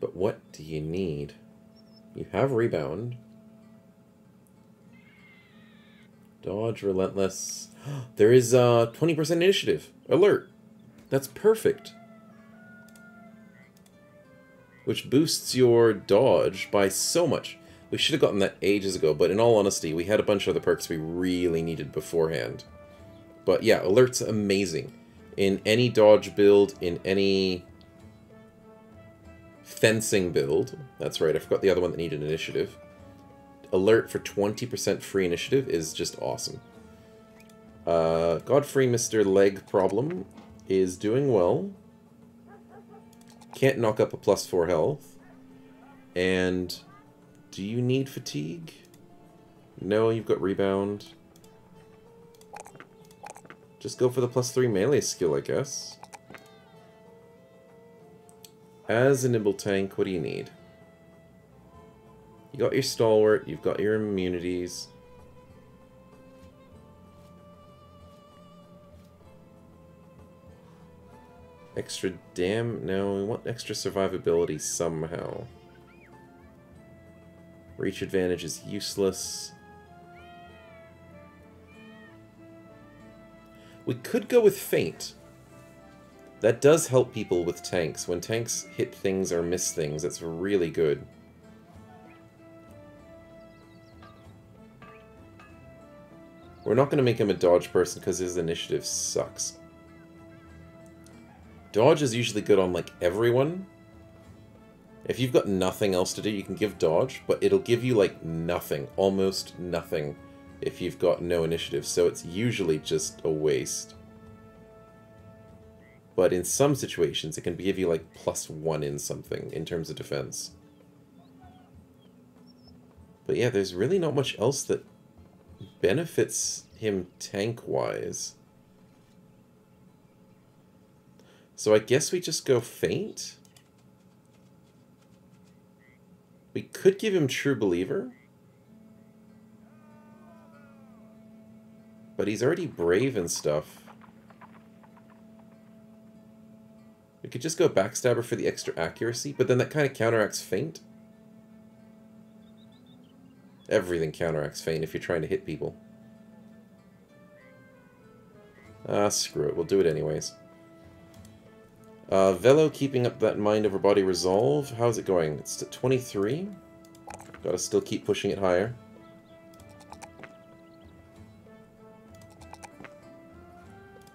But what do you need? You have rebound. Dodge, relentless. There is a uh, twenty percent initiative. Alert. That's perfect. Which boosts your dodge by so much. We should have gotten that ages ago, but in all honesty, we had a bunch of other perks we really needed beforehand. But yeah, alert's amazing. In any dodge build, in any fencing build. That's right, I forgot the other one that needed initiative. Alert for twenty percent free initiative is just awesome. Uh, Godfrey, Mister Leg Problem, is doing well. Can't knock up a plus four health. And do you need fatigue? No, you've got rebound. Just go for the plus three melee skill, I guess. As a nimble tank, what do you need? You got your stalwart, you've got your immunities, Extra dam? No, we want extra survivability somehow. Reach advantage is useless. We could go with Feint. That does help people with tanks. When tanks hit things or miss things, that's really good. We're not going to make him a dodge person because his initiative sucks. Dodge is usually good on, like, everyone. If you've got nothing else to do, you can give dodge, but it'll give you, like, nothing. Almost nothing if you've got no initiative, so it's usually just a waste. But in some situations, it can give you, like, plus one in something in terms of defense. But yeah, there's really not much else that benefits him tank-wise. So I guess we just go Feint. We could give him True Believer. But he's already brave and stuff. We could just go Backstabber for the extra accuracy, but then that kind of counteracts Feint. Everything counteracts Feint if you're trying to hit people. Ah, screw it. We'll do it anyways. Uh, Velo keeping up that mind over body resolve. How's it going? It's at twenty-three. Gotta still keep pushing it higher.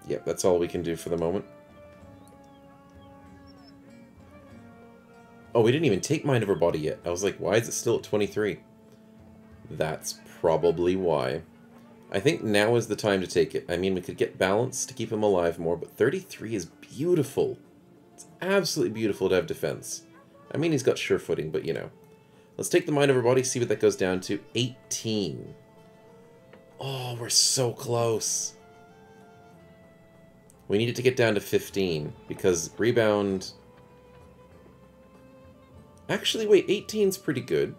Yep, that's all we can do for the moment. Oh, we didn't even take mind over body yet. I was like, why is it still at twenty-three? That's probably why. I think now is the time to take it. I mean, we could get balance to keep him alive more, but thirty-three is beautiful. It's absolutely beautiful to have defense. I mean, he's got sure footing, but you know. Let's take the mind over body, see what that goes down to. eighteen. Oh, we're so close. We needed to get down to fifteen, because rebound... Actually, wait, eighteen's pretty good.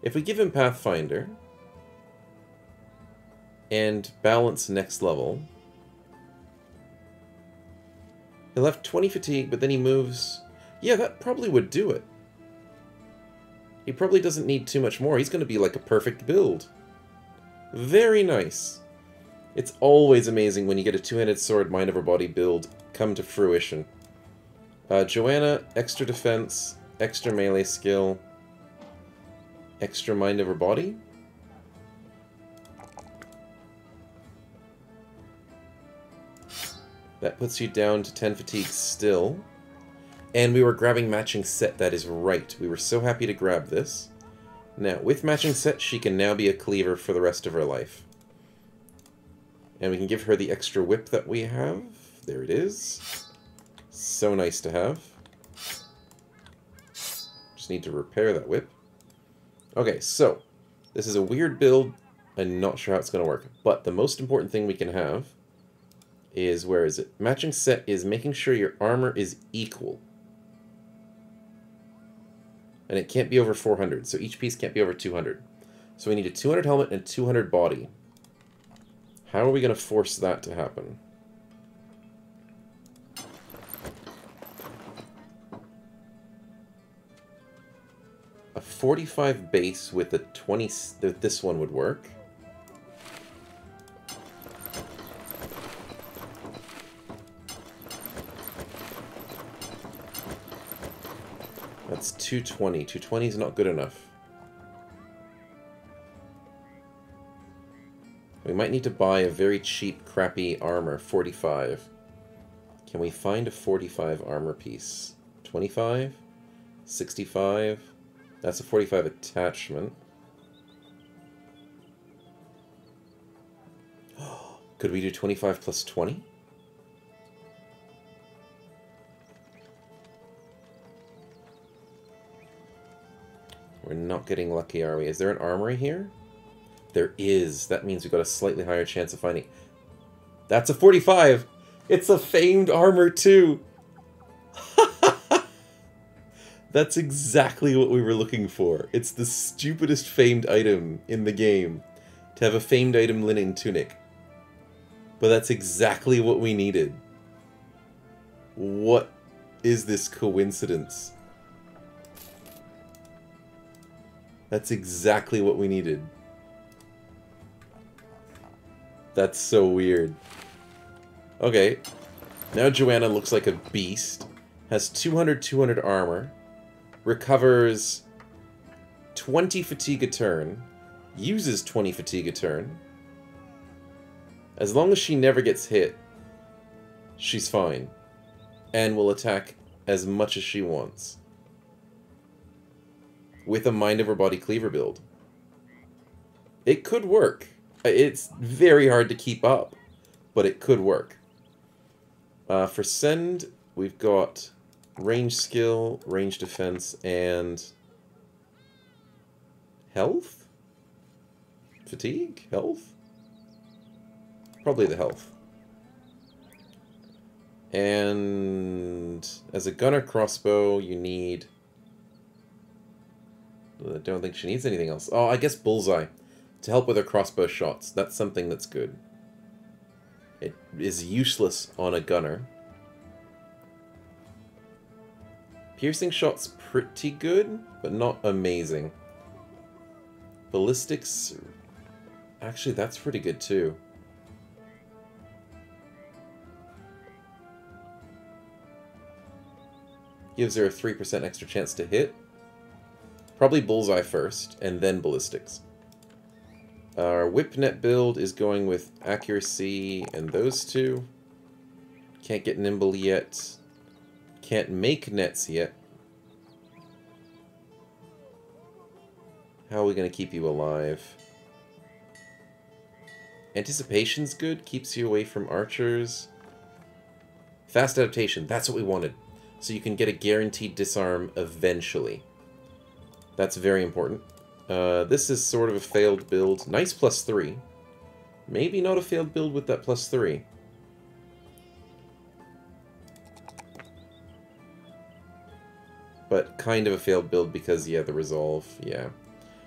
If we give him Pathfinder... and balance next level... he'll have twenty fatigue, but then he moves... Yeah, that probably would do it. He probably doesn't need too much more. He's going to be like a perfect build. Very nice. It's always amazing when you get a two-handed sword mind over body build come to fruition. Uh, Joanna, extra defense, extra melee skill, extra mind over body. That puts you down to ten fatigue still. And we were grabbing matching set, that is right. We were so happy to grab this. Now, with matching set, she can now be a cleaver for the rest of her life. And we can give her the extra whip that we have. There it is. So nice to have. Just need to repair that whip. Okay, so, this is a weird build. I'm not sure how it's going to work. But the most important thing we can have is, where is it? Matching set is making sure your armor is equal. And it can't be over four hundred, so each piece can't be over two hundred. So we need a two hundred helmet and two hundred body. How are we going to force that to happen? A forty-five base with a twenty... that this one would work. That's two twenty. two twenty is not good enough. We might need to buy a very cheap, crappy armor, forty-five. Can we find a forty-five armor piece? twenty-five? sixty-five? That's a forty-five attachment. Could we do twenty-five plus twenty? We're not getting lucky, are we? Is there an armory here? There is. That means we've got a slightly higher chance of finding... That's a forty-five! It's a famed armor, too! That's exactly what we were looking for. It's the stupidest famed item in the game. To have a famed item linen tunic. But that's exactly what we needed. What is this coincidence? That's exactly what we needed. That's so weird. Okay. Now Joanna looks like a beast. Has two hundred two hundred armor. Recovers twenty fatigue a turn. Uses twenty fatigue a turn. As long as she never gets hit, she's fine. And will attack as much as she wants. With a mind over body cleaver build. It could work. It's very hard to keep up, but it could work. Uh, for Send, we've got range skill, range defense, and health? Fatigue? Health? Probably the health. And as a gunner crossbow, you need... I don't think she needs anything else. Oh, I guess bullseye. To help with her crossbow shots. That's something that's good. It is useless on a gunner. Piercing shot's pretty good, but not amazing. Ballistics... Actually, that's pretty good too. Gives her a three percent extra chance to hit. Probably bullseye first, and then ballistics. Our whipnet build is going with accuracy and those two. Can't get nimble yet. Can't make nets yet. How are we going to keep you alive? Anticipation's good. Keeps you away from archers. Fast adaptation. That's what we wanted. So you can get a guaranteed disarm eventually. That's very important. Uh, this is sort of a failed build. Nice plus three. Maybe not a failed build with that plus three. But kind of a failed build because, yeah, the resolve, yeah.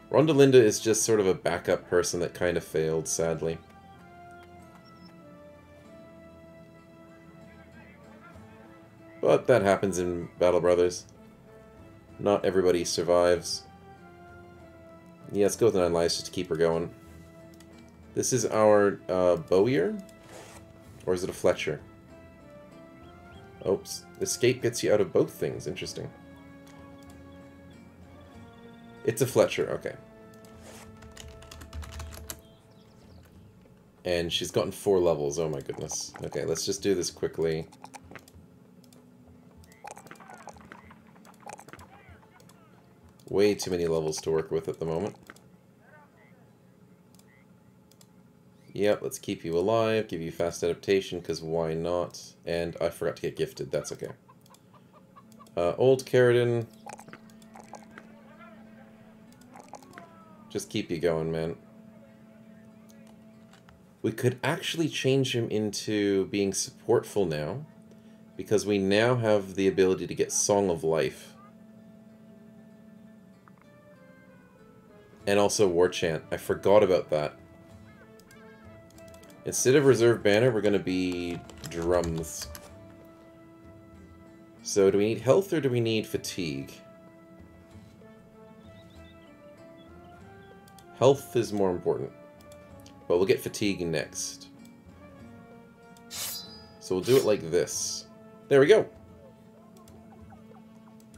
Rondolinda is just sort of a backup person that kind of failed, sadly. But that happens in Battle Brothers. Not everybody survives. Yeah, let's go with nine lives just to keep her going. This is our uh, Bowyer? Or is it a Fletcher? Oops. Escape gets you out of both things. Interesting. It's a Fletcher. Okay. And she's gotten four levels. Oh my goodness. Okay, let's just do this quickly. Way too many levels to work with at the moment. Yep, let's keep you alive, give you fast adaptation, because why not? And I forgot to get gifted, that's okay. Uh, old Keradin. Just keep you going, man. We could actually change him into being supportful now, because we now have the ability to get Song of Life. And also War Chant. I forgot about that. Instead of Reserve Banner, we're going to be Drums. So do we need health or do we need fatigue? Health is more important. But we'll get fatigue next. So we'll do it like this. There we go!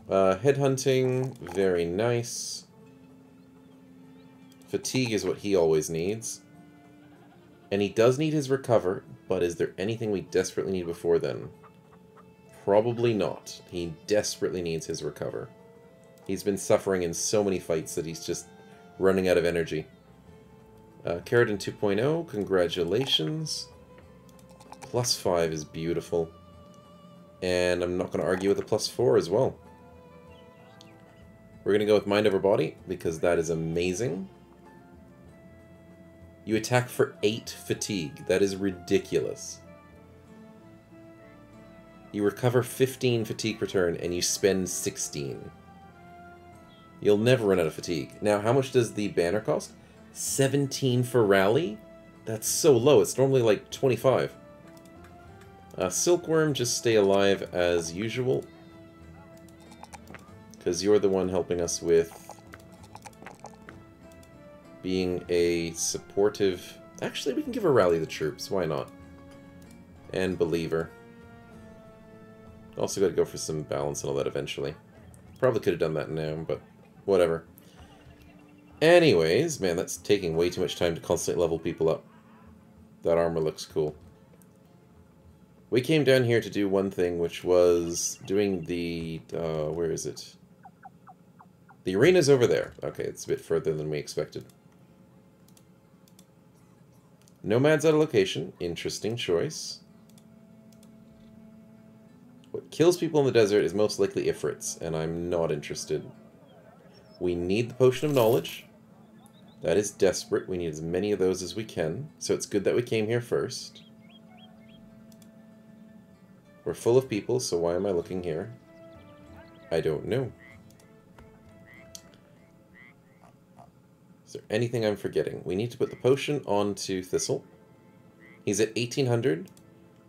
Uh, headhunting, very nice. Fatigue is what he always needs. And he does need his recover, but is there anything we desperately need before then? Probably not. He desperately needs his recover. He's been suffering in so many fights that he's just running out of energy. Uh, Keradin two point oh, congratulations. Plus five is beautiful. And I'm not going to argue with the plus four as well. We're going to go with Mind Over Body, because that is amazing. You attack for eight fatigue. That is ridiculous. You recover fifteen fatigue per turn, and you spend sixteen. You'll never run out of fatigue. Now, how much does the banner cost? seventeen for Rally? That's so low. It's normally like twenty-five. Uh, Silkworm, just stay alive as usual. Because you're the one helping us with being a supportive... Actually, we can give her Rally the Troops. Why not? And Believer. Also got to go for some balance and all that eventually. Probably could have done that now, but whatever. Anyways, man, that's taking way too much time to constantly level people up. That armor looks cool. We came down here to do one thing, which was doing the... Uh, where is it? The arena's over there. Okay, it's a bit further than we expected. Nomad's out of location. Interesting choice. What kills people in the desert is most likely Ifrits, and I'm not interested. We need the Potion of Knowledge. That is desperate. We need as many of those as we can. So it's good that we came here first. We're full of people, so why am I looking here? I don't know. Is there anything I'm forgetting? We need to put the potion onto Thistle. He's at eighteen hundred.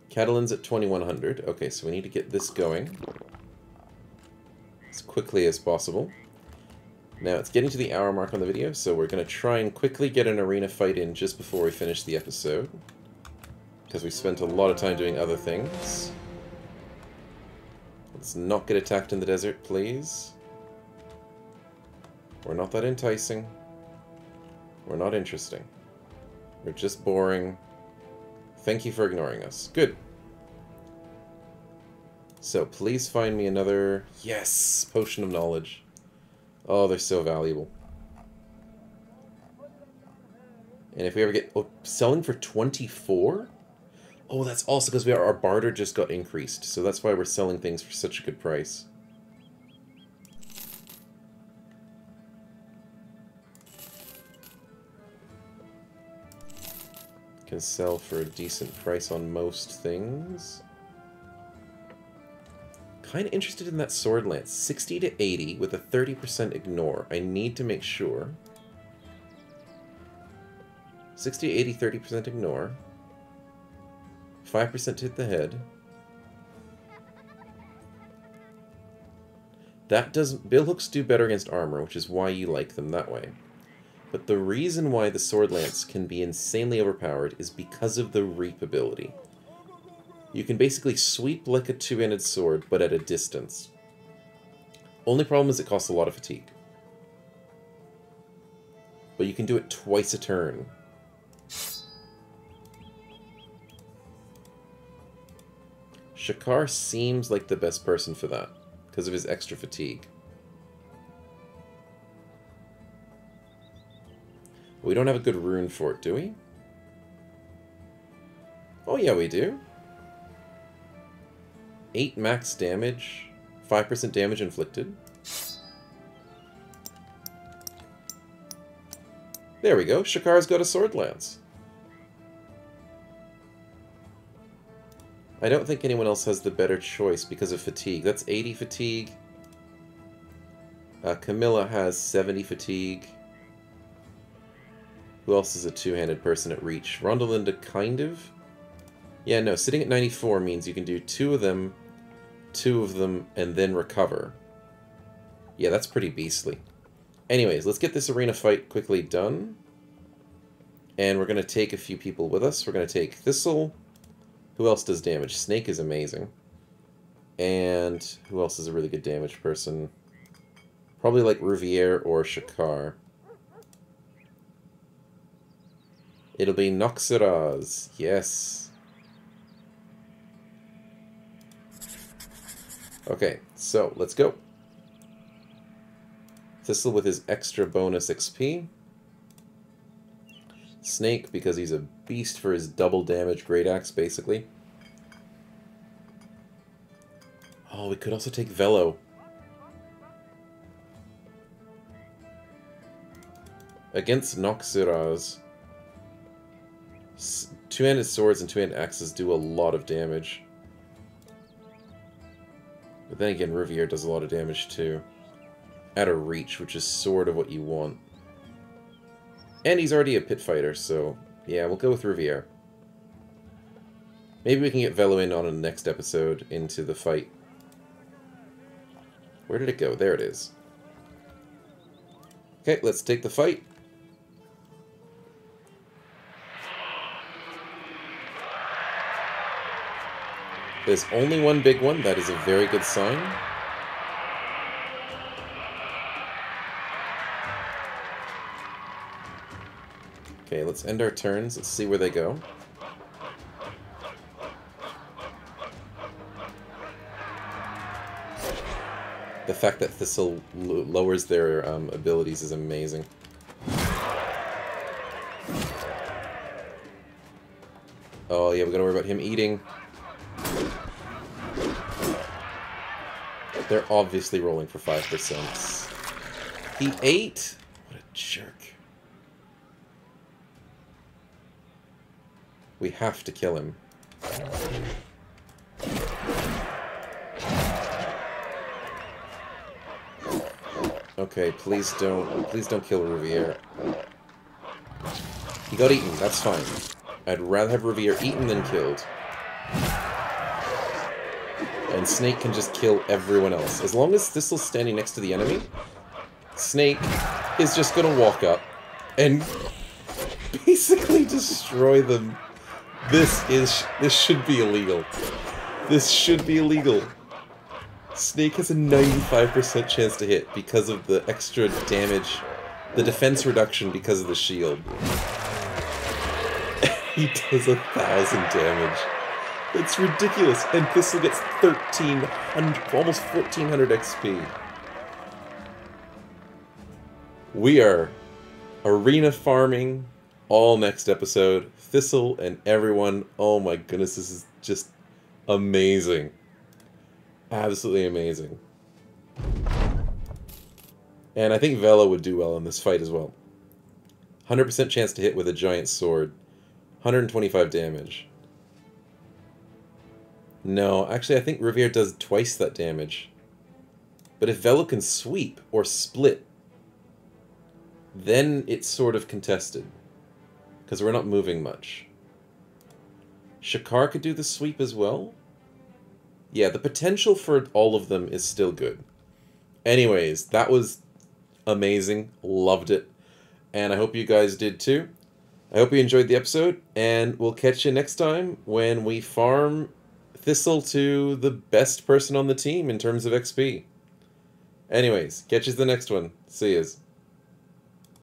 Catalan's at twenty-one hundred. Okay, so we need to get this going as quickly as possible. Now, it's getting to the hour mark on the video, so we're going to try and quickly get an arena fight in just before we finish the episode, because we spent a lot of time doing other things. Let's not get attacked in the desert, please. We're not that enticing. We're not interesting. We're just boring. Thank you for ignoring us. Good. So please find me another... Yes! Potion of Knowledge. Oh, they're so valuable. And if we ever get... Oh, selling for twenty-four? Oh, that's also because we are, our barter just got increased. So that's why we're selling things for such a good price. Can sell for a decent price on most things. Kind of interested in that sword lance. sixty to eighty with a thirty percent ignore. I need to make sure. sixty to eighty, thirty percent ignore. five percent hit the head. That doesn't... Bill hooks do better against armor, which is why you like them that way. But the reason why the Sword Lance can be insanely overpowered is because of the Reap ability. You can basically sweep like a two-handed sword, but at a distance. Only problem is it costs a lot of fatigue. But you can do it twice a turn. Shakar seems like the best person for that, because of his extra fatigue. We don't have a good rune for it, do we? Oh yeah, we do. eight max damage, five percent damage inflicted. There we go, Shakar's got a sword lance. I don't think anyone else has the better choice because of fatigue. That's eighty fatigue. Uh, Camilla has seventy fatigue. Who else is a two-handed person at reach? Rondolinda, kind of? Yeah, no, sitting at ninety-four means you can do two of them, two of them, and then recover. Yeah, that's pretty beastly. Anyways, let's get this arena fight quickly done. And we're going to take a few people with us. We're going to take Thistle. Who else does damage? Snake is amazing. And who else is a really good damage person? Probably like Riviere or Shakar. It'll be Noxera's, yes. Okay, so let's go. Thistle with his extra bonus X P. Snake, because he's a beast for his double damage great axe, basically. Oh, we could also take Velo. Against Noxera's. Two-handed swords and two-handed axes do a lot of damage. But then again, Riviere does a lot of damage too. At a reach, which is sort of what you want. And he's already a pit fighter, so... Yeah, we'll go with Riviere. Maybe we can get Velo in on the next episode into the fight. Where did it go? There it is. Okay, let's take the fight. There's only one big one. That is a very good sign. Okay, let's end our turns. Let's see where they go. The fact that Thistle lowers their um, abilities is amazing. Oh yeah, we're gonna worry about him eating. They're obviously rolling for five percent. He ate? What a jerk. We have to kill him. Okay, please don't, please don't kill Riviere. He got eaten, that's fine. I'd rather have Riviere eaten than killed. And Snake can just kill everyone else. As long as Thistle's standing next to the enemy, Snake is just gonna walk up and basically destroy them. This is, this should be illegal. This should be illegal. Snake has a ninety-five percent chance to hit because of the extra damage, the defense reduction because of the shield. He does a thousand damage. It's ridiculous, and Thistle gets thirteen hundred, almost fourteen hundred X P. We are arena farming all next episode. Thistle and everyone. Oh my goodness, this is just amazing. Absolutely amazing. And I think Velo would do well in this fight as well. one hundred percent chance to hit with a giant sword. one hundred twenty-five damage. No, actually I think Riviere does twice that damage. But if Velo can sweep or split, then it's sort of contested. Because we're not moving much. Shakar could do the sweep as well. Yeah, the potential for all of them is still good. Anyways, that was amazing. Loved it. And I hope you guys did too. I hope you enjoyed the episode. And we'll catch you next time when we farm Thistle to the best person on the team in terms of X P. Anyways, catch you the next one. See yous.